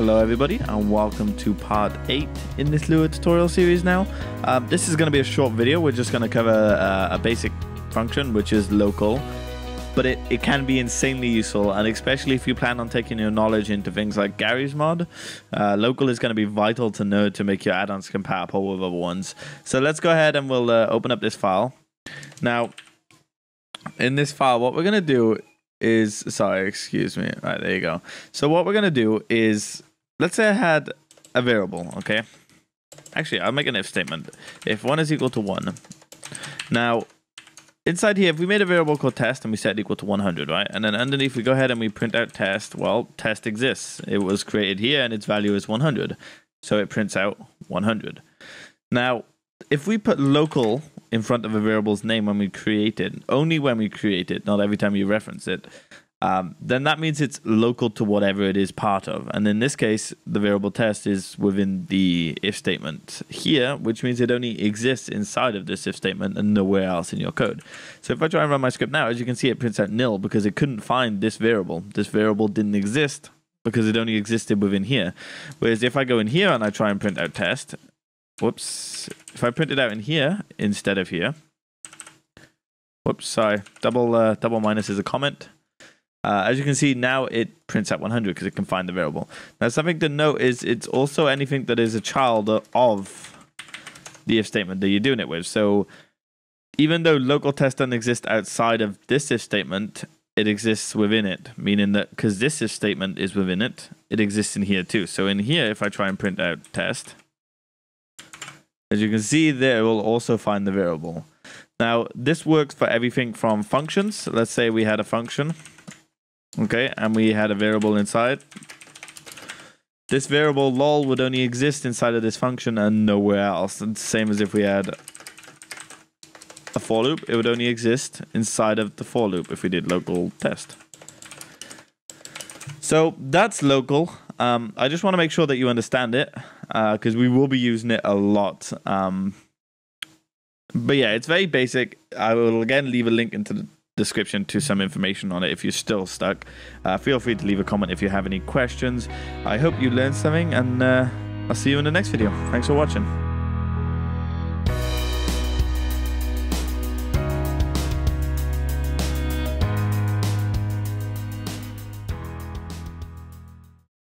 Hello everybody and welcome to part 8 in this Lua tutorial series now. This is going to be a short video. We're just going to cover a basic function which is local, but it can be insanely useful, and especially if you plan on taking your knowledge into things like Garry's mod. Local is going to be vital to know to make your add-ons compatible with other ones. So let's go ahead and we'll open up this file. Now in this file what we're going to do is, sorry, excuse me. All right, there you go. So what we're going to do is, let's say I had a variable, okay? Actually, I'll make an if statement. If 1 is equal to 1. Now, inside here, if we made a variable called test and we set it equal to 100, right? And then underneath, we go ahead and we print out test. Well, test exists. It was created here and its value is 100. So it prints out 100. Now, if we put local in front of a variable's name when we create it, only when we create it, not every time you reference it, then that means it's local to whatever it is part of. And in this case, the variable test is within the if statement here, which means it only exists inside of this if statement and nowhere else in your code. So if I try and run my script now, as you can see, it prints out nil because it couldn't find this variable. This variable didn't exist because it only existed within here. Whereas if I go in here and I try and print out test, whoops, if I print it out in here instead of here, whoops, sorry, double minus is a comment. As you can see, now it prints out 100 because it can find the variable. Now, something to note is it's also anything that is a child of the if statement that you're doing it with. So even though local test doesn't exist outside of this if statement, it exists within it, meaning that because this if statement is within it, it exists in here too. So in here, if I try and print out test, as you can see there, it will also find the variable. Now, this works for everything from functions. So let's say we had a function, okay, and we had a variable inside. This variable lol would only exist inside of this function and nowhere else. And same as if we had a for loop, it would only exist inside of the for loop if we did local test. So that's local. I just want to make sure that you understand it, because we will be using it a lot. But yeah, it's very basic. I will again leave a link into the description to some information on it if you're still stuck. Feel free to leave a comment if you have any questions. I hope you learned something, and I'll see you in the next video. Thanks for watching.